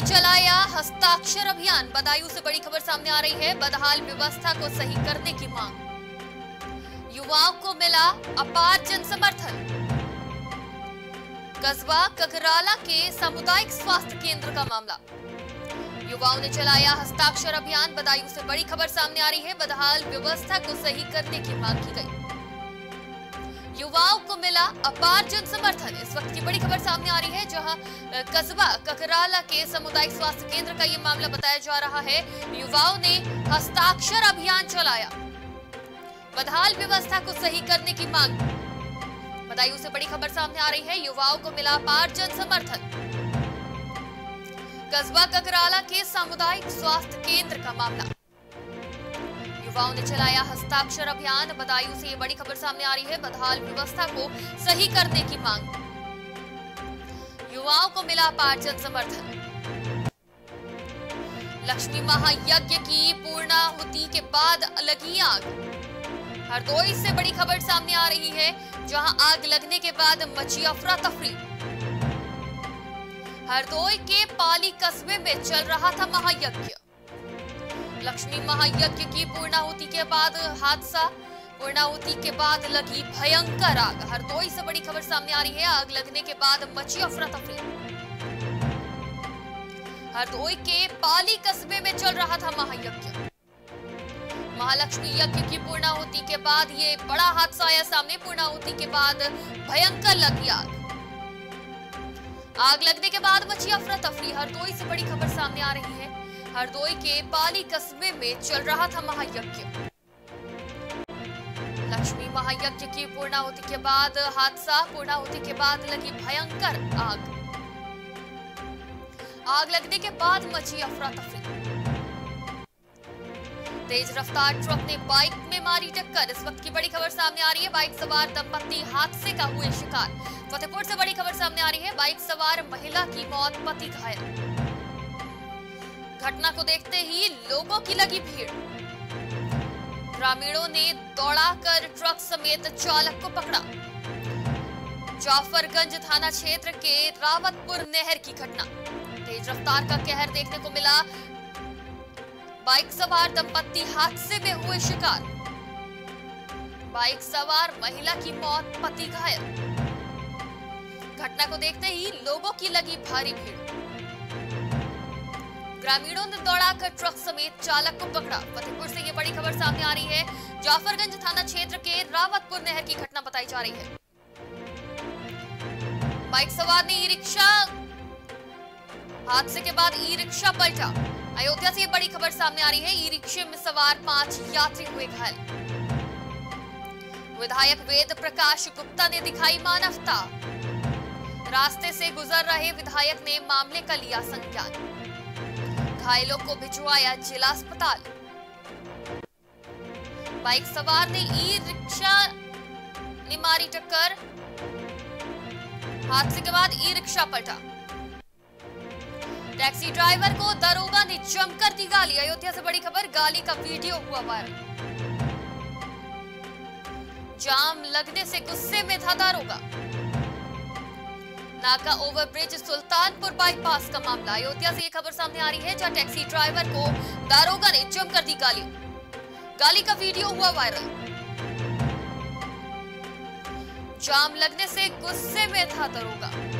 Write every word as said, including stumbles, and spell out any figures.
ने चलाया हस्ताक्षर अभियान। बदायूं से बड़ी खबर सामने आ रही है, बदहाल व्यवस्था को सही करने की मांग। युवाओं को मिला अपार जन समर्थन। कस्बा ककराला के सामुदायिक स्वास्थ्य केंद्र का मामला। युवाओं ने चलाया हस्ताक्षर अभियान। बदायूं से बड़ी खबर सामने आ रही है, बदहाल व्यवस्था को सही करने की मांग की गई। युवाओं को मिला अपार जन समर्थन। इस वक्त की बड़ी खबर सामने आ रही है, जहां कस्बा ककराला के सामुदायिक स्वास्थ्य केंद्र का ये मामला बताया जा रहा है। युवाओं ने हस्ताक्षर अभियान चलाया, बदहाल व्यवस्था को सही करने की मांग। बदायूं से बड़ी खबर सामने आ रही है, युवाओं को मिला अपार जन समर्थन। कस्बा ककराला के सामुदायिक स्वास्थ्य केंद्र का मामला। युवाओं ने चलाया हस्ताक्षर अभियान। बदायूं से ये बड़ी खबर सामने आ रही है, बदहाल व्यवस्था को सही करने की मांग। युवाओं को मिला अपार जन समर्थन। लक्ष्मी महायज्ञ की पूर्णाहुति के बाद लगी आग। हरदोई से बड़ी खबर सामने आ रही है, जहां आग लगने के बाद मची अफरा तफरी। हरदोई के पाली कस्बे में चल रहा था महायज्ञ। लक्ष्मी महायज्ञ की पूर्णाहुति के बाद हादसा। पूर्णाहुति के बाद लगी भयंकर आग। हरदोई से बड़ी खबर सामने आ रही है, आग लगने के बाद मची अफरा तफरी। हरदोई के पाली कस्बे में चल रहा था महायज्ञ। महालक्ष्मी यज्ञ की पूर्णाहुति के बाद ये बड़ा हादसा आया सामने। पूर्णाहुति के बाद भयंकर लगी आग। आग लगने के बाद मची अफरा तफरी। हरदोई से बड़ी खबर सामने आ रही है, हरदोई के पाली कस्बे में चल रहा था महायज्ञ। लक्ष्मी महायज्ञ की पूर्णाहुति के बाद हादसा। पूर्णाहुति के बाद लगी भयंकर आग। आग लगने के बाद मची अफरा तफरी। तेज रफ्तार ट्रक ने बाइक में मारी टक्कर। इस वक्त की बड़ी खबर सामने आ रही है, बाइक सवार दंपत्ति हादसे का हुए शिकार। फतेहपुर से बड़ी खबर सामने आ रही है, बाइक सवार महिला की मौत, पति घायल। घटना को देखते ही लोगों की लगी भीड़। ग्रामीणों ने दौड़ा कर ट्रक समेत चालक को पकड़ा। जाफरगंज थाना क्षेत्र के रावतपुर नहर की घटना। तेज रफ्तार का कहर देखने को मिला। बाइक सवार दंपत्ति हादसे में हुए शिकार। बाइक सवार महिला की मौत, पति घायल। घटना को देखते ही लोगों की लगी भारी भीड़। ग्रामीणों ने दौड़ाकर ट्रक समेत चालक को पकड़ा। फतेहपुर से ये बड़ी खबर सामने आ रही है, जाफरगंज थाना क्षेत्र के रावतपुर नहर की घटना बताई जा रही है। बाइक सवार ने ई रिक्शा, हादसे के बाद ई रिक्शा पलटा। अयोध्या से ये बड़ी खबर सामने आ रही है, ई रिक्शे में सवार पांच यात्री हुए घायल। विधायक वेद प्रकाश गुप्ता ने दिखाई मानवता। रास्ते से गुजर रहे विधायक ने मामले का लिया संज्ञान। घायलों को भिजवाया जिला अस्पताल। बाइक सवार ने ई रिक्शा ने मारी टक्कर। हादसे के बाद ई रिक्शा पलटा। टैक्सी ड्राइवर को दरोगा ने जमकर दी गाली। अयोध्या से बड़ी खबर, गाली का वीडियो हुआ वायरल। जाम लगने से गुस्से में था दरोगा। नाका ओवरब्रिज सुल्तानपुर बाईपास का मामला। अयोध्या से ये खबर सामने आ रही है, जहां टैक्सी ड्राइवर को दारोगा ने जमकर दी गाली। गाली का वीडियो हुआ वायरल। जाम लगने से गुस्से में था दारोगा।